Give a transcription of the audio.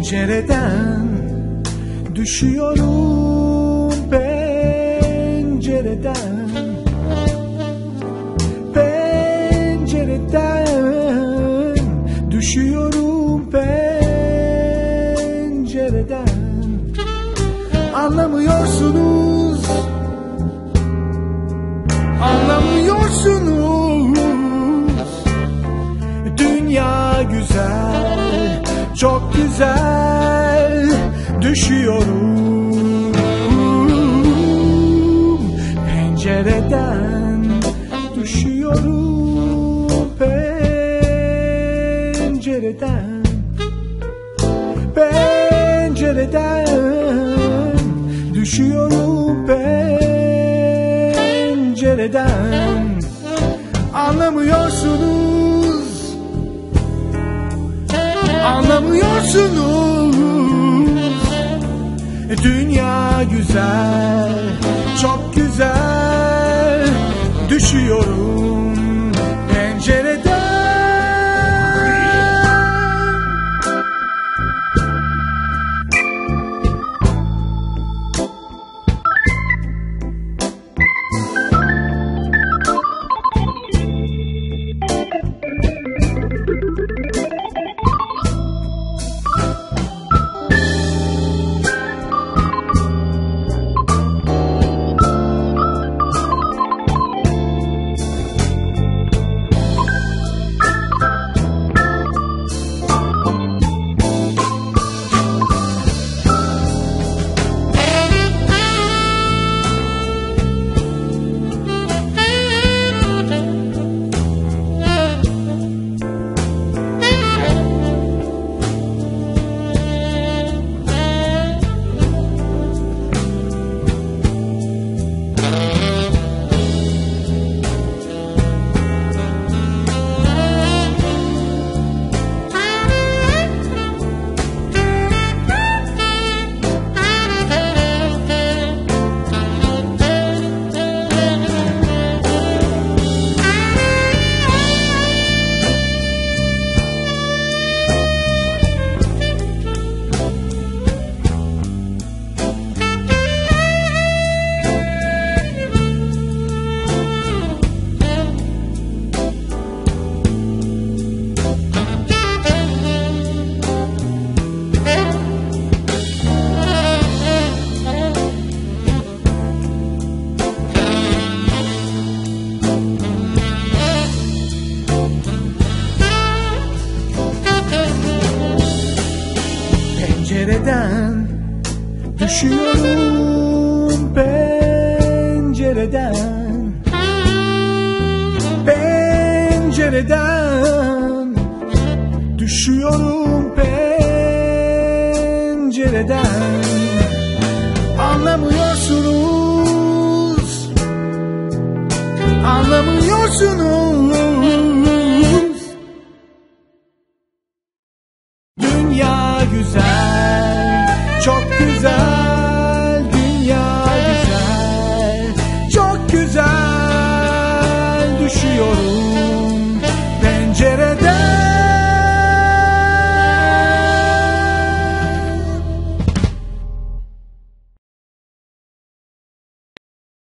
Pencereden düşüyorum, pencereden, pencereden düşüyorum, pencereden. Anlamıyorsunuz, anlamıyorsunuz. Dünya güzel, çok güzel, düşüyorum pencereden, düşüyorum pencereden, pencereden düşüyorum pencereden. Anlamıyorsunuz, anlamıyorsunuz. Dünya güzel, çok güzel, düşüyorum pencereden. Pencereden düşüyorum, pencereden, pencereden düşüyorum pencereden. Anlamıyorsunuz, anlamıyorsunuz. Dünya güzel, çok güzel.